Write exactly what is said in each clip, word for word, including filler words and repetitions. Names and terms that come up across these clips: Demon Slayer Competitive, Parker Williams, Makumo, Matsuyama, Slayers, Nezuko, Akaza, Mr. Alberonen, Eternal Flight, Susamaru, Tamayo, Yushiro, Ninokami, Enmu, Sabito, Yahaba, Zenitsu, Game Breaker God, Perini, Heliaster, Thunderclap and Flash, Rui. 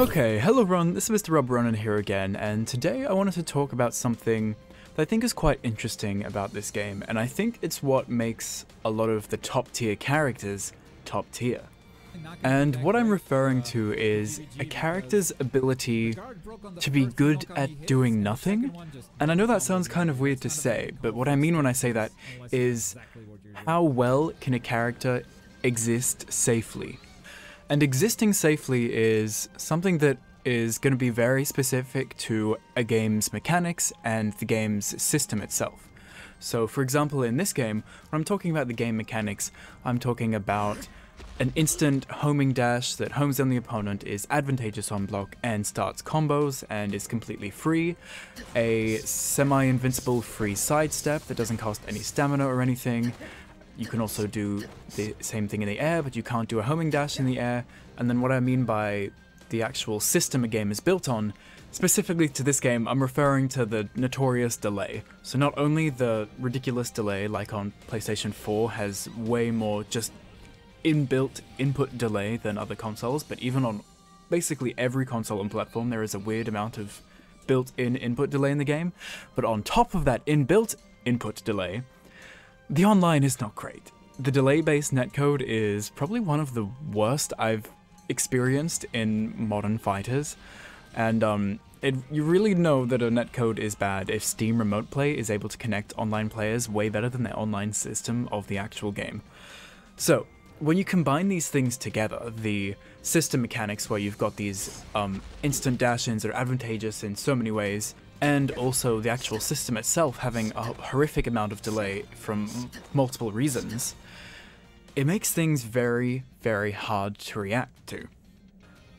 Okay, hello everyone, this is Mister Alberonen here again, and today I wanted to talk about something that I think is quite interesting about this game, and I think it's what makes a lot of the top tier characters top tier. And what I'm referring to is a character's ability to be good at doing nothing, and I know that sounds kind of weird to say, but what I mean when I say that is how well can a character exist safely. And existing safely is something that is going to be very specific to a game's mechanics and the game's system itself. So for example, in this game, when I'm talking about the game mechanics, I'm talking about an instant homing dash that homes down the opponent, is advantageous on block and starts combos and is completely free, a semi-invincible free sidestep that doesn't cost any stamina or anything. You can also do the same thing in the air, but you can't do a homing dash in the air. And then what I mean by the actual system a game is built on, specifically to this game, I'm referring to the notorious delay. So not only the ridiculous delay, like on PlayStation four, has way more just inbuilt input delay than other consoles, but even on basically every console and platform, there is a weird amount of built-in input delay in the game. But on top of that inbuilt input delay, the online is not great. The delay-based netcode is probably one of the worst I've experienced in modern fighters, and um, it, you really know that a netcode is bad if Steam Remote Play is able to connect online players way better than their online system of the actual game. So when you combine these things together, the system mechanics where you've got these um, instant dash-ins that are advantageous in so many ways, and also the actual system itself having a horrific amount of delay from multiple reasons, it makes things very, very hard to react to.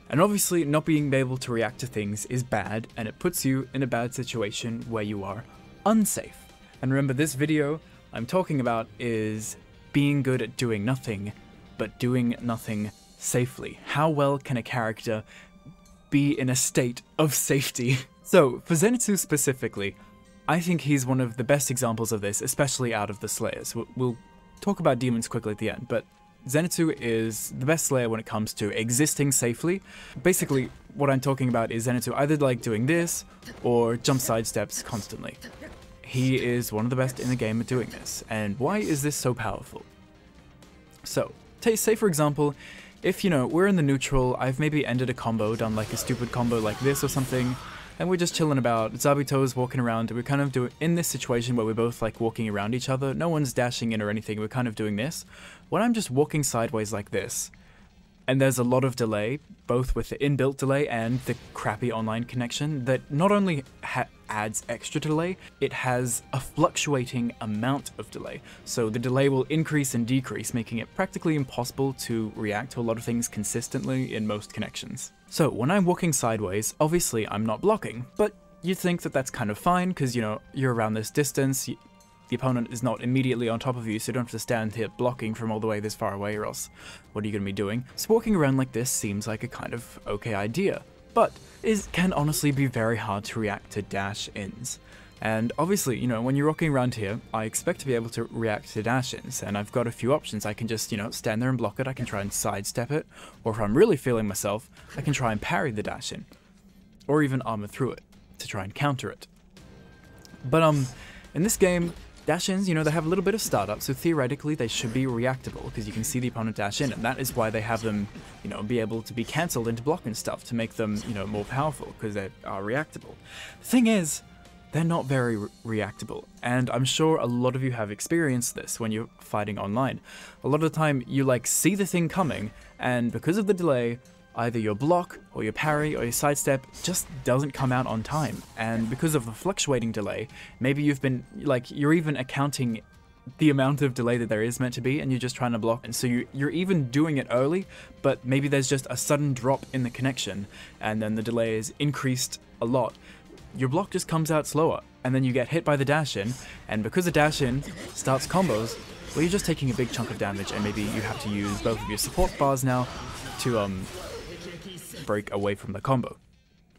And obviously, not being able to react to things is bad, and it puts you in a bad situation where you are unsafe. And remember, this video I'm talking about is being good at doing nothing, but doing nothing safely. How well can a character be in a state of safety? So, for Zenitsu specifically, I think he's one of the best examples of this, especially out of the Slayers. We'll talk about demons quickly at the end, but Zenitsu is the best Slayer when it comes to existing safely. Basically, what I'm talking about is Zenitsu either like doing this, or jump sidesteps constantly. He is one of the best in the game at doing this, and why is this so powerful? So, say for example, if, you know, we're in the neutral, I've maybe ended a combo, done like a stupid combo like this or something, and we're just chilling about, Sabito's walking around, and we're kind of doing, in this situation where we're both like walking around each other, no one's dashing in or anything, we're kind of doing this. When I'm just walking sideways like this, and there's a lot of delay, both with the inbuilt delay and the crappy online connection, that not only ha adds extra delay, it has a fluctuating amount of delay. So the delay will increase and decrease, making it practically impossible to react to a lot of things consistently in most connections. So when I'm walking sideways, obviously I'm not blocking, but you think that that's kind of fine because, you know, you're around this distance, you, the opponent is not immediately on top of you, so you don't have to stand here blocking from all the way this far away, or else what are you going to be doing? So walking around like this seems like a kind of okay idea, but it can honestly be very hard to react to dash-ins. And obviously, you know, when you're walking around here, I expect to be able to react to dash-ins, and I've got a few options. I can just, you know, stand there and block it, I can try and sidestep it, or if I'm really feeling myself, I can try and parry the dash-in, or even armor through it, to try and counter it. But, um, in this game, dash-ins, you know, they have a little bit of startup, so theoretically they should be reactable, because you can see the opponent dash in, and that is why they have them, you know, be able to be cancelled into block and stuff, to make them, you know, more powerful, because they are reactable. The thing is, they're not very re reactable, and I'm sure a lot of you have experienced this when you're fighting online. A lot of the time, you like see the thing coming, and because of the delay, either your block, or your parry, or your sidestep just doesn't come out on time. And because of the fluctuating delay, maybe you've been, like, you're even accounting the amount of delay that there is meant to be, and you're just trying to block, and so you, you're even doing it early, but maybe there's just a sudden drop in the connection, and then the delay is increased a lot. Your block just comes out slower, and then you get hit by the dash-in, and because the dash-in starts combos, well, you're just taking a big chunk of damage, and maybe you have to use both of your support bars now to um, break away from the combo,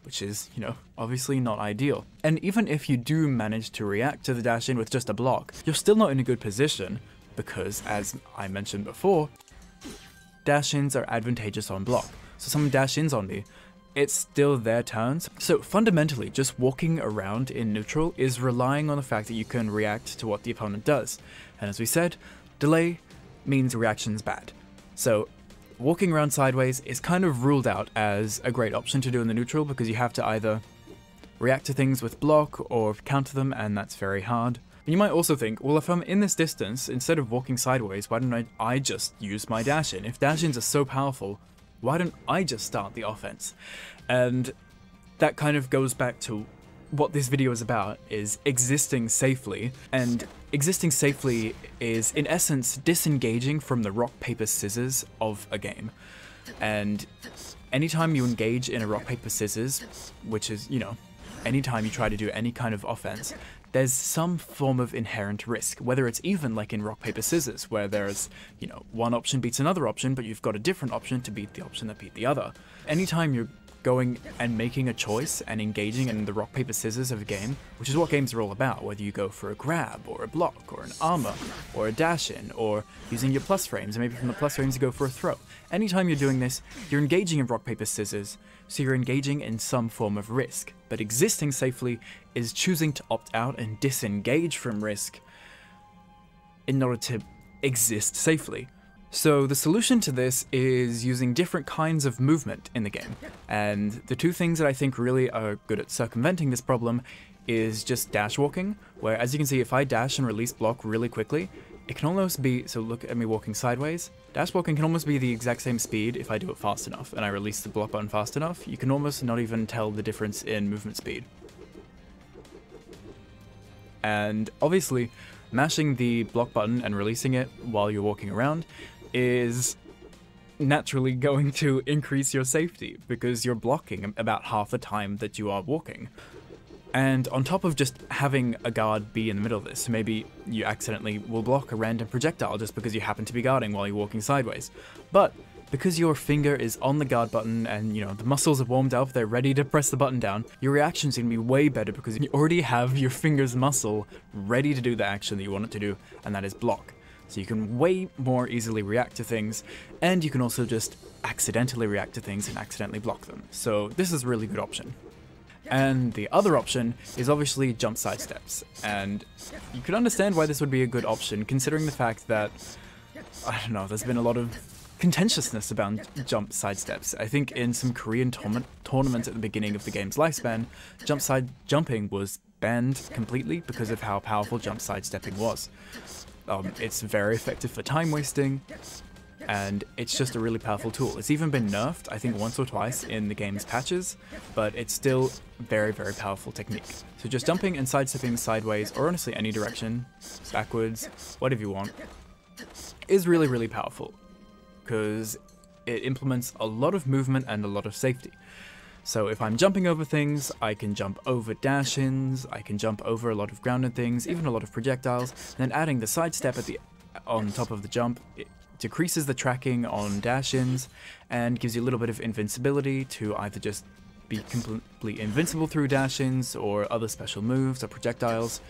which is, you know, obviously not ideal. And even if you do manage to react to the dash-in with just a block, you're still not in a good position, because, as I mentioned before, dash-ins are advantageous on block. So someone dash-ins on me, it's still their turns. So fundamentally, just walking around in neutral is relying on the fact that you can react to what the opponent does. And as we said, delay means reaction's bad. So walking around sideways is kind of ruled out as a great option to do in the neutral because you have to either react to things with block or counter them, and that's very hard. And you might also think, well, if I'm in this distance, instead of walking sideways, why don't I, I just use my dash-in? If dash-ins are so powerful, why don't I just start the offense? And that kind of goes back to what this video is about, is existing safely. And existing safely is, in essence, disengaging from the rock, paper, scissors of a game. And anytime you engage in a rock, paper, scissors, which is, you know, anytime you try to do any kind of offense, there's some form of inherent risk, whether it's even like in rock, paper, scissors, where there's, you know, one option beats another option, but you've got a different option to beat the option that beat the other. Anytime you're going and making a choice and engaging in the rock, paper, scissors of a game, which is what games are all about, whether you go for a grab or a block or an armor or a dash in, or using your plus frames, and maybe from the plus frames you go for a throw. Anytime you're doing this, you're engaging in rock, paper, scissors, so you're engaging in some form of risk. But existing safely is choosing to opt out and disengage from risk in order to exist safely. So the solution to this is using different kinds of movement in the game. And the two things that I think really are good at circumventing this problem is just dash walking, where, as you can see, if I dash and release block really quickly, it can almost be, so look at me walking sideways, dash walking can almost be the exact same speed if I do it fast enough and I release the block button fast enough. You can almost not even tell the difference in movement speed. And obviously, mashing the block button and releasing it while you're walking around is naturally going to increase your safety because you're blocking about half the time that you are walking. And on top of just having a guard be in the middle of this, maybe you accidentally will block a random projectile just because you happen to be guarding while you're walking sideways. But because your finger is on the guard button and, you know, the muscles have warmed up, they're ready to press the button down, your reaction's gonna be way better because you already have your finger's muscle ready to do the action that you want it to do, and that is block. So you can way more easily react to things, and you can also just accidentally react to things and accidentally block them. So this is a really good option. And the other option is obviously jump sidesteps, and you could understand why this would be a good option considering the fact that, I don't know, there's been a lot of contentiousness about jump sidesteps. I think in some Korean tourna tournaments at the beginning of the game's lifespan, jump side jumping was banned completely because of how powerful jump sidestepping was. Um, it's very effective for time wasting, and it's just a really powerful tool. It's even been nerfed, I think, once or twice in the game's patches, but it's still a very, very powerful technique. So just jumping and sidestepping sideways, or honestly any direction, backwards, whatever you want, is really, really powerful because it implements a lot of movement and a lot of safety. So if I'm jumping over things, I can jump over dash-ins, I can jump over a lot of grounded things, even a lot of projectiles, and then adding the sidestep at the on top of the jump, it decreases the tracking on dash-ins and gives you a little bit of invincibility to either just be completely invincible through dash-ins or other special moves or projectiles,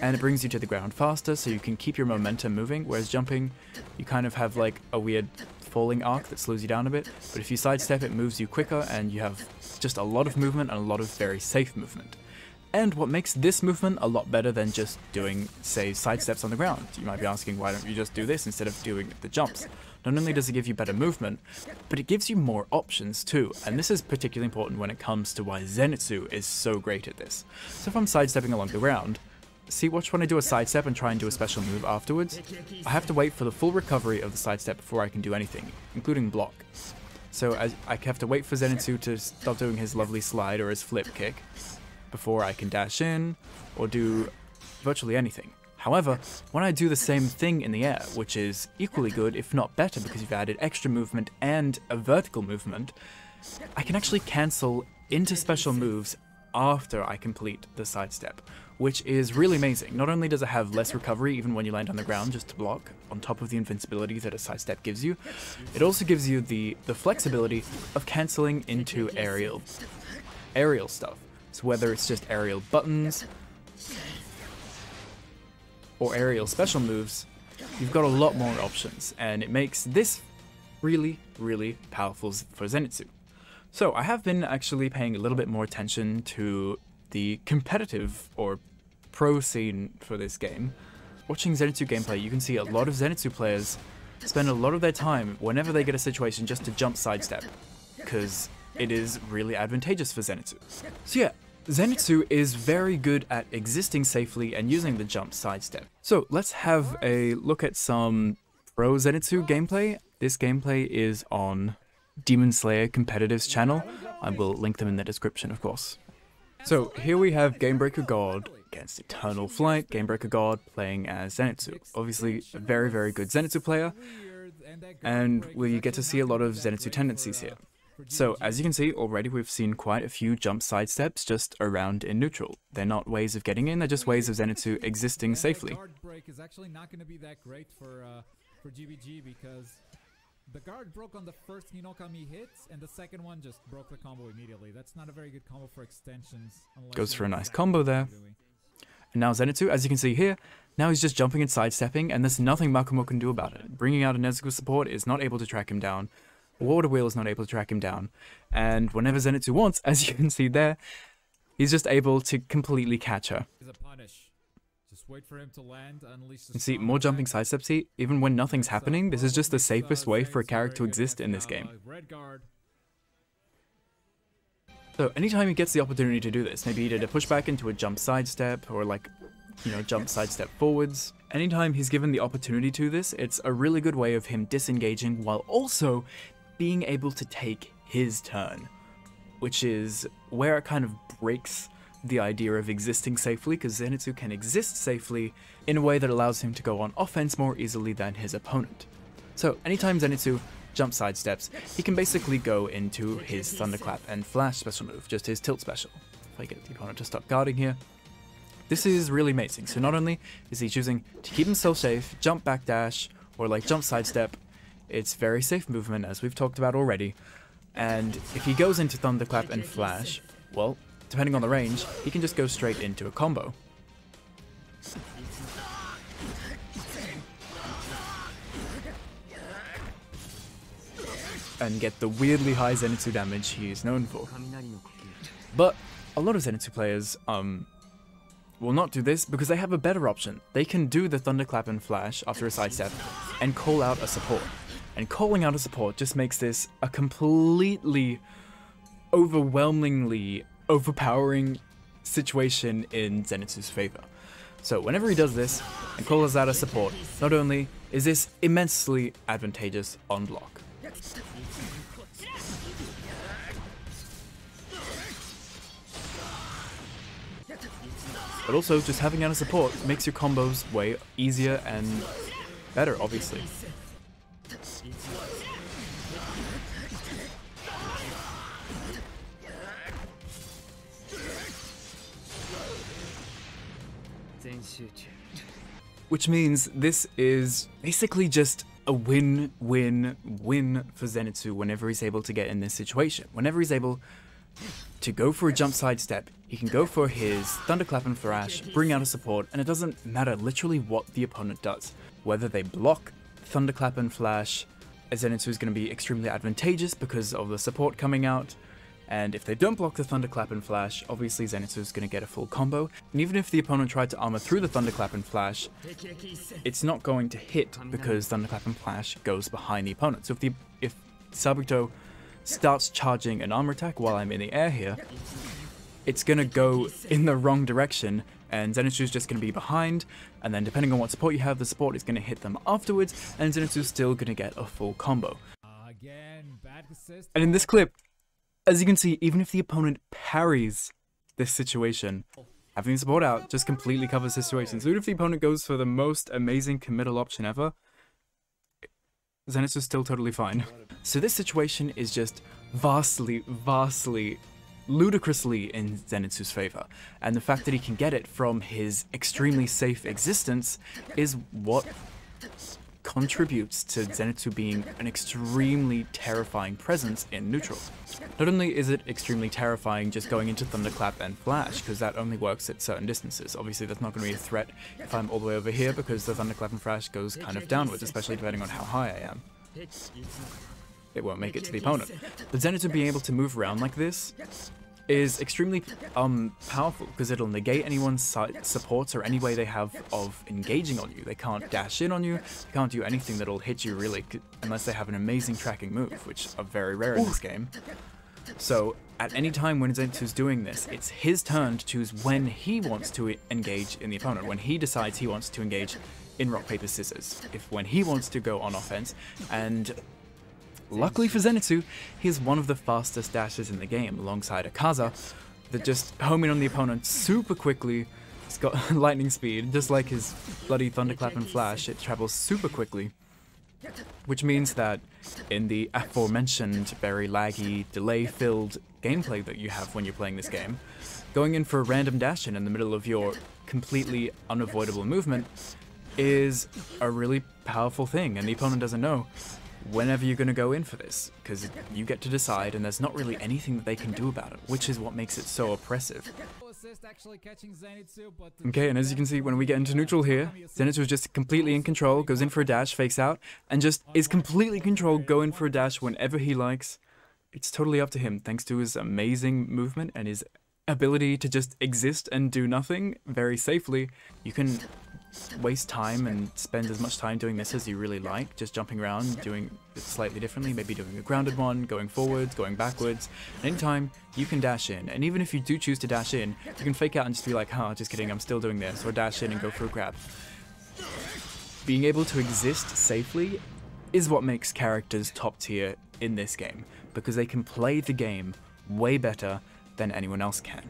and it brings you to the ground faster so you can keep your momentum moving, whereas jumping, you kind of have like a weird falling arc that slows you down a bit, but if you sidestep, it moves you quicker and you have just a lot of movement and a lot of very safe movement. And what makes this movement a lot better than just doing, say, side steps on the ground? You might be asking, why don't you just do this instead of doing the jumps? Not only does it give you better movement, but it gives you more options too. And this is particularly important when it comes to why Zenitsu is so great at this. So if I'm sidestepping along the ground, see, watch when I do a sidestep and try and do a special move afterwards, I have to wait for the full recovery of the sidestep before I can do anything, including block. So I, I have to wait for Zenitsu to stop doing his lovely slide or his flip kick before I can dash in or do virtually anything. However, when I do the same thing in the air, which is equally good if not better because you've added extra movement and a vertical movement, I can actually cancel into special moves after I complete the sidestep, which is really amazing. Not only does it have less recovery even when you land on the ground just to block, on top of the invincibility that a sidestep gives you, it also gives you the, the flexibility of cancelling into aerial, aerial stuff. So whether it's just aerial buttons or aerial special moves, you've got a lot more options, and it makes this really, really powerful for Zenitsu. So I have been actually paying a little bit more attention to the competitive or pro scene for this game. Watching Zenitsu gameplay, you can see a lot of Zenitsu players spend a lot of their time whenever they get a situation just to jump sidestep, because it is really advantageous for Zenitsu. So yeah, Zenitsu is very good at existing safely and using the jump sidestep. So let's have a look at some pro Zenitsu gameplay. This gameplay is on Demon Slayer Competitive's channel. I will link them in the description, of course. So here we have Game Breaker God against Eternal Flight, Game Breaker God playing as Zenitsu. Obviously a very, very good Zenitsu player, and we get to see a lot of Zenitsu tendencies here. So as you can see already, we've seen quite a few jump sidesteps just around in neutral. They're not ways of getting in, they're just ways of Zenitsu existing safely. The guard broke on the first Ninokami hits, and the second one just broke the combo immediately. That's not a very good combo for extensions. Goes for a nice combo there. And now Zenitsu, as you can see here, now he's just jumping and sidestepping, and there's nothing Makumo can do about it. Bringing out a Nezuko support is not able to track him down. Water Wheel is not able to track him down. And whenever Zenitsu wants, as you can see there, he's just able to completely catch her. Just wait for him to land, unleash the see, more jumping sidesteps here, even when nothing's happening. This is just the safest way for a character to exist in this game. So anytime he gets the opportunity to do this, maybe he did a pushback into a jump sidestep, or like, you know, jump sidestep forwards. Anytime he's given the opportunity to this, it's a really good way of him disengaging while also being able to take his turn, which is where it kind of breaks the idea of existing safely, because Zenitsu can exist safely in a way that allows him to go on offense more easily than his opponent. So anytime Zenitsu jump sidesteps, he can basically go into his Thunderclap and Flash special move, just his tilt special. If I get the opponent to stop guarding here, this is really amazing. So not only is he choosing to keep himself safe, jump back dash, or like jump sidestep, it's very safe movement as we've talked about already. And if he goes into Thunderclap and Flash, well, depending on the range, he can just go straight into a combo. And get the weirdly high Zenitsu damage he is known for. But a lot of Zenitsu players um, will not do this because they have a better option. They can do the Thunderclap and Flash after a sidestep and call out a support. And calling out a support just makes this a completely, overwhelmingly overpowering situation in Zenitsu's favor. So whenever he does this and calls out a support, not only is this immensely advantageous on block, but also just having out a support makes your combos way easier and better, obviously. Which means this is basically just a win-win-win for Zenitsu whenever he's able to get in this situation. Whenever he's able to go for a jump sidestep, he can go for his Thunderclap and Flash, bring out a support, and it doesn't matter literally what the opponent does. Whether they block Thunderclap and Flash, Zenitsu is going to be extremely advantageous because of the support coming out. And if they don't block the Thunderclap and Flash, obviously Zenitsu is going to get a full combo. And even if the opponent tried to armor through the Thunderclap and Flash, it's not going to hit because Thunderclap and Flash goes behind the opponent. So if the if Sabito starts charging an armor attack while I'm in the air here, it's going to go in the wrong direction, and Zenitsu is just going to be behind. And then depending on what support you have, the support is going to hit them afterwards, and Zenitsu is still going to get a full combo. And in this clip, as you can see, even if the opponent parries this situation, having the support out just completely covers his situation. So even if the opponent goes for the most amazing committal option ever, Zenitsu is still totally fine. So this situation is just vastly, vastly, ludicrously in Zenitsu's favor. And the fact that he can get it from his extremely safe existence is what contributes to Zenitsu being an extremely terrifying presence in neutral. Not only is it extremely terrifying just going into Thunderclap and Flash, because that only works at certain distances. Obviously that's not going to be a threat if I'm all the way over here, because the Thunderclap and Flash goes kind of downwards, especially depending on how high I am. it won't make it to the opponent. But Zenitsu being able to move around like this is extremely um, powerful, because it'll negate anyone's supports or any way they have of engaging on you. They can't dash in on you, they can't do anything that'll hit you really, unless they have an amazing tracking move, which are very rare in this game. So at any time when Zenitsu's doing this, it's his turn to choose when he wants to engage in the opponent, when he decides he wants to engage in rock, paper, scissors, if when he wants to go on offense. And luckily for Zenitsu, he is one of the fastest dashes in the game, alongside Akaza, that just home in on the opponent super quickly. It's got lightning speed, just like his bloody Thunderclap and Flash. It travels super quickly, which means that in the aforementioned very laggy, delay-filled gameplay that you have when you're playing this game, going in for a random dash in in the middle of your completely unavoidable movement is a really powerful thing, and the opponent doesn't know whenever you're going to go in for this, because you get to decide, and there's not really anything that they can do about it, which is what makes it so oppressive. Okay, and as you can see, when we get into neutral here, Zenitsu is just completely in control, goes in for a dash, fakes out, and just is completely controlled, go in for a dash whenever he likes. It's totally up to him, thanks to his amazing movement and his ability to just exist and do nothing very safely. You can waste time and spend as much time doing this as you really like, just jumping around, doing it slightly differently, maybe doing a grounded one, going forwards, going backwards. Anytime you can dash in, and even if you do choose to dash in, you can fake out and just be like, huh, just kidding, I'm still doing this, or dash in and go for a grab. Being able to exist safely is what makes characters top tier in this game, because they can play the game way better than anyone else can.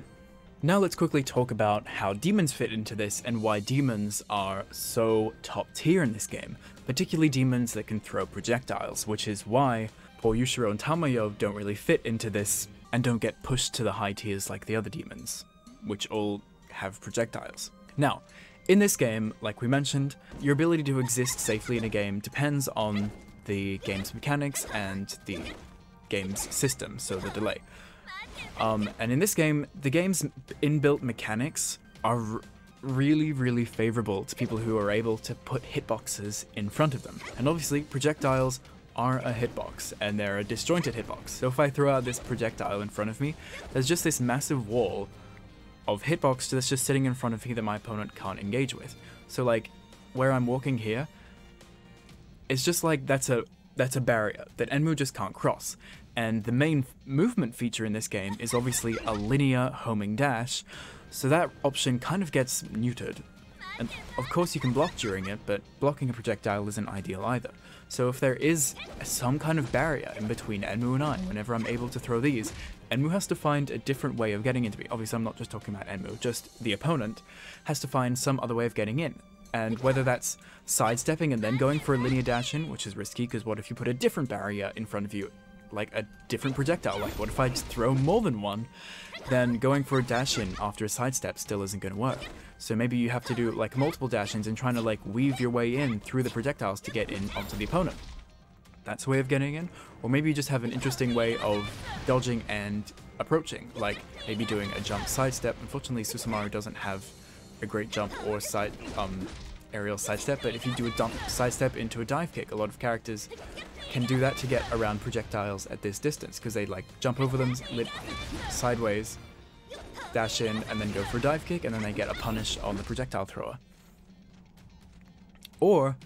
Now let's quickly talk about how demons fit into this and why demons are so top tier in this game, particularly demons that can throw projectiles, which is why poor Yushiro and Tamayo don't really fit into this and don't get pushed to the high tiers like the other demons, which all have projectiles. Now, in this game, like we mentioned, your ability to exist safely in a game depends on the game's mechanics and the game's system, so the delay. Um, and in this game, the game's inbuilt mechanics are r really, really favorable to people who are able to put hitboxes in front of them. And obviously, projectiles are a hitbox, and they're a disjointed hitbox. So if I throw out this projectile in front of me, there's just this massive wall of hitbox that's just sitting in front of me that my opponent can't engage with. So like, where I'm walking here, it's just like that's a, that's a barrier that Enmu just can't cross. And the main movement feature in this game is obviously a linear homing dash, so that option kind of gets neutered. And of course you can block during it, but blocking a projectile isn't ideal either. So if there is some kind of barrier in between Enmu and I, whenever I'm able to throw these, Enmu has to find a different way of getting into me. Obviously I'm not just talking about Enmu, just the opponent has to find some other way of getting in. And whether that's sidestepping and then going for a linear dash in, which is risky, because what if you put a different barrier in front of you, like a different projectile, like what if I just throw more than one, then going for a dash in after a sidestep still isn't going to work. So maybe you have to do like multiple dash ins and trying to like weave your way in through the projectiles to get in onto the opponent. That's a way of getting in. Or maybe you just have an interesting way of dodging and approaching, like maybe doing a jump sidestep. Unfortunately Susamaru doesn't have a great jump or side um, aerial sidestep, but if you do a dump sidestep into a dive kick, a lot of characters can do that to get around projectiles at this distance, because they like jump over them, lip sideways, dash in, and then go for a dive kick, and then they get a punish on the projectile thrower. Or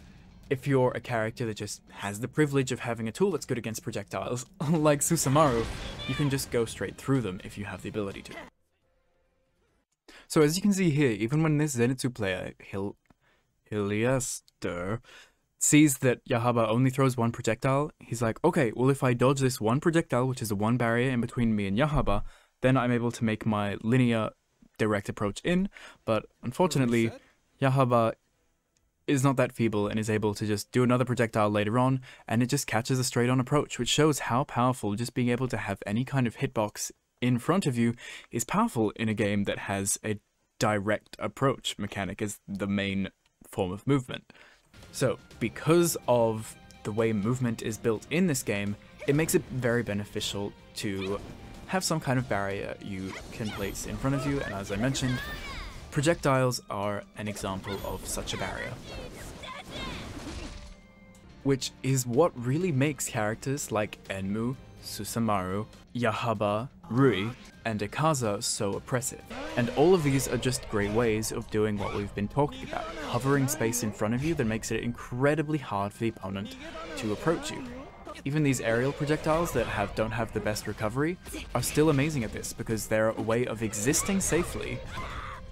if you're a character that just has the privilege of having a tool that's good against projectiles, like Susamaru, you can just go straight through them if you have the ability to. So as you can see here, even when this Zenitsu player, he'll Heliaster sees that Yahaba only throws one projectile, he's like, okay, well if I dodge this one projectile, which is the one barrier in between me and Yahaba, then I'm able to make my linear direct approach in, but unfortunately, Yahaba is not that feeble and is able to just do another projectile later on, and it just catches a straight-on approach, which shows how powerful just being able to have any kind of hitbox in front of you is powerful in a game that has a direct approach mechanic as the main form of movement. So because of the way movement is built in this game, it makes it very beneficial to have some kind of barrier you can place in front of you, and as I mentioned, projectiles are an example of such a barrier. which is what really makes characters like Enmu, Susamaru, Yahaba, Rui, and Akaza so oppressive. And all of these are just great ways of doing what we've been talking about, hovering space in front of you that makes it incredibly hard for the opponent to approach you. Even these aerial projectiles that have, don't have the best recovery are still amazing at this because they're a way of existing safely,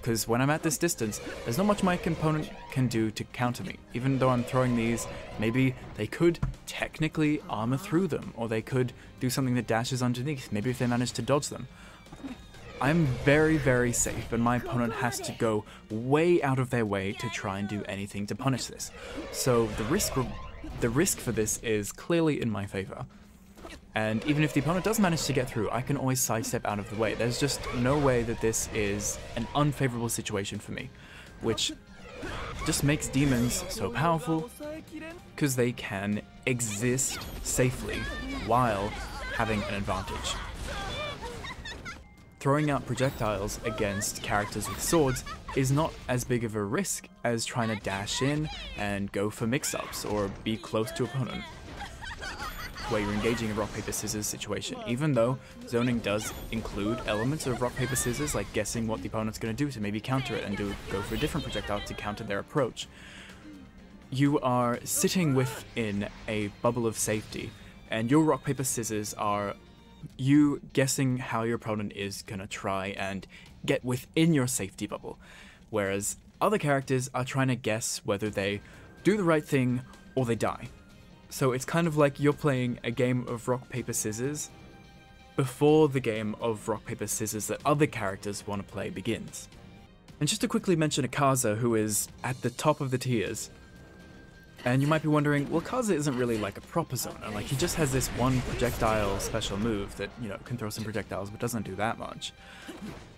because when I'm at this distance, there's not much my opponent can do to counter me. Even though I'm throwing these, maybe they could technically armor through them, or they could do something that dashes underneath, maybe if they manage to dodge them. I'm very, very safe, and my opponent has to go way out of their way to try and do anything to punish this. So the risk, the risk for this is clearly in my favor. And even if the opponent does manage to get through, I can always sidestep out of the way. There's just no way that this is an unfavorable situation for me, which just makes demons so powerful because they can exist safely while having an advantage. Throwing out projectiles against characters with swords is not as big of a risk as trying to dash in and go for mix-ups or be close to opponent, where you're engaging a rock, paper, scissors situation, even though zoning does include elements of rock, paper, scissors, like guessing what the opponent's going to do to maybe counter it and do go for a different projectile to counter their approach. You are sitting within a bubble of safety, and your rock, paper, scissors are you guessing how your opponent is going to try and get within your safety bubble, whereas other characters are trying to guess whether they do the right thing or they die. So it's kind of like you're playing a game of rock, paper, scissors before the game of rock, paper, scissors that other characters want to play begins. And just to quickly mention Akaza, who is at the top of the tiers. And you might be wondering, well, Akaza isn't really like a proper zoner, like he just has this one projectile special move that, you know, can throw some projectiles but doesn't do that much.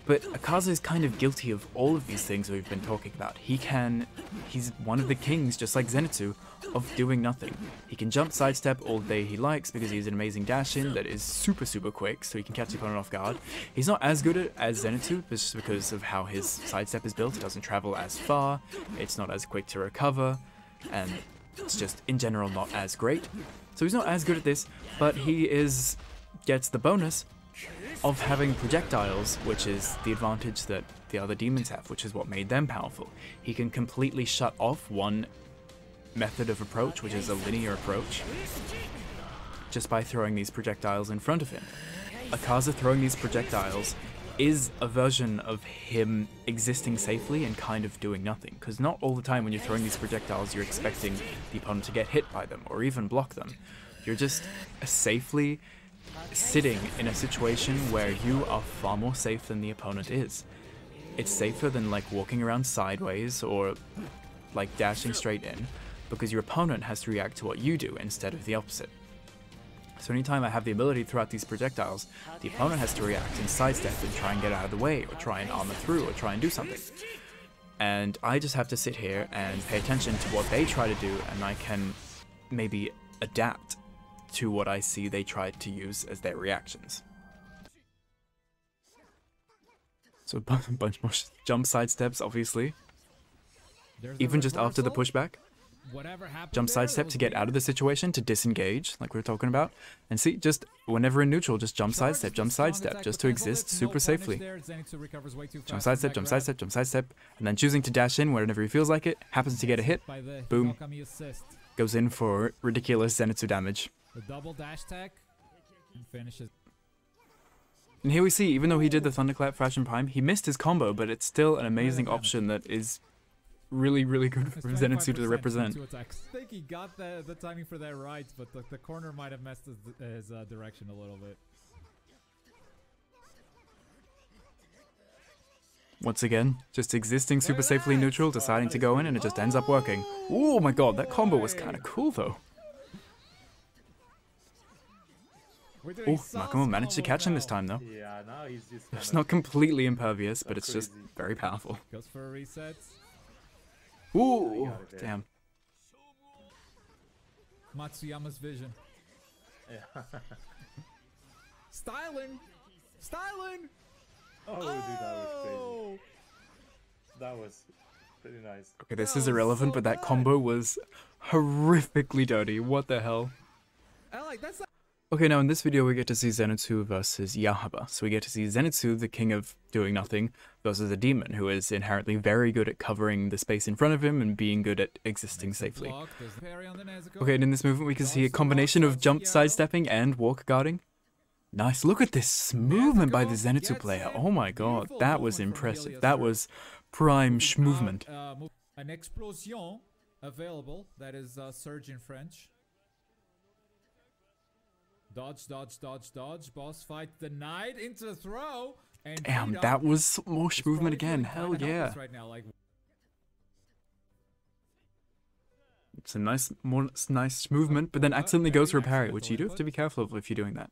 But Akaza is kind of guilty of all of these things we've been talking about. He can, he's one of the kings, just like Zenitsu, of doing nothing. He can jump sidestep all day he likes because he's an amazing dash-in that is super, super quick, so he can catch the opponent off guard. He's not as good at, as Zenitsu, just because of how his sidestep is built. It doesn't travel as far, it's not as quick to recover, and it's just, in general, not as great. So he's not as good at this, but he is gets the bonus of having projectiles, which is the advantage that the other demons have, which is what made them powerful. He can completely shut off one method of approach, which is a linear approach, just by throwing these projectiles in front of him. Akaza throwing these projectiles is a version of him existing safely and kind of doing nothing, because not all the time when you're throwing these projectiles you're expecting the opponent to get hit by them or even block them. You're just safely sitting in a situation where you are far more safe than the opponent is. It's safer than like walking around sideways or like dashing straight in, because your opponent has to react to what you do instead of the opposite. So anytime I have the ability to throw out these projectiles, the opponent has to react and sidestep and try and get out of the way, or try and armor through, or try and do something. And I just have to sit here and pay attention to what they try to do, and I can maybe adapt to what I see they tried to use as their reactions. So a bunch more jump sidesteps, obviously. Even just after the pushback. Jump sidestep to get out of the situation, to disengage, like we were talking about. And see, just whenever in neutral, just jump sidestep, jump sidestep, just to exist super safely. Jump sidestep, jump sidestep, jump sidestep, and then choosing to dash in whenever he feels like it, happens to get a hit, boom, goes in for ridiculous Zenitsu damage. And here we see, even though he did the Thunderclap, Flash, and Prime, he missed his combo, but it's still an amazing option that is really, really good for Zenitsu to represent. I think he got the, the timing for that right, but the, the corner might have messed his, his uh, direction a little bit. Once again, just existing super safely neutral, deciding to go in, and it just ends up working. Oh my god, that combo was kind of cool though. Oh, Makumo managed to catch him this time though. It's not completely impervious, but it's just very powerful. Goes for a reset. Ooh, damn. Matsuyama's vision. Styling! Styling! Oh, oh, dude, that was crazy. That was Pretty nice. Okay, this oh, is irrelevant, so but that combo was horrifically dirty. What the hell? I like, that's like okay, now in this video we get to see Zenitsu versus Yahaba. So we get to see Zenitsu, the king of doing nothing, versus a demon who is inherently very good at covering the space in front of him and being good at existing safely. Okay, and in this movement we can see a combination of jump sidestepping and walk guarding. Nice, look at this movement by the Zenitsu player. Oh my god, that was impressive. That was prime schmovement. An explosion available, that is uh, surge in French. Dodge, dodge, dodge, dodge, boss fight denied into the throw. And damn, that was more movement again. Hell yeah. Right now, like... It's a nice, more nice movement, but then accidentally goes for a parry, which you do have to be careful of if you're doing that.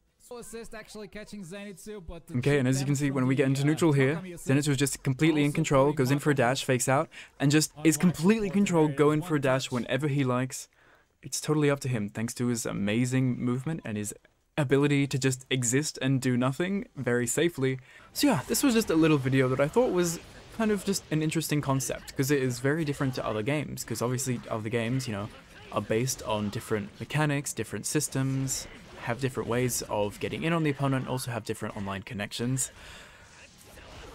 Okay, and as you can see, when we get into neutral here, Zenitsu is just completely in control, goes in for a dash, fakes out, and just is completely controlled, go in for a dash whenever he likes. It's totally up to him, thanks to his amazing movement and his ability to just exist and do nothing very safely. So yeah, this was just a little video that I thought was kind of just an interesting concept, because it is very different to other games, because obviously other games, you know, are based on different mechanics, different systems, have different ways of getting in on the opponent, also have different online connections,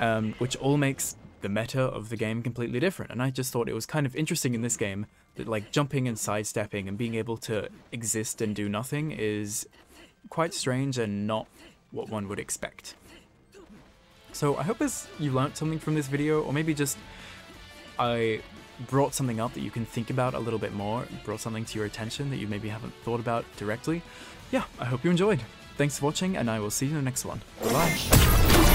um, which all makes the meta of the game completely different. And I just thought it was kind of interesting in this game that like jumping and sidestepping and being able to exist and do nothing is quite strange and not what one would expect. So I hope as you learnt something from this video, or maybe just I brought something up that you can think about a little bit more, brought something to your attention that you maybe haven't thought about directly. Yeah, I hope you enjoyed. Thanks for watching, and I will see you in the next one. Bye-bye.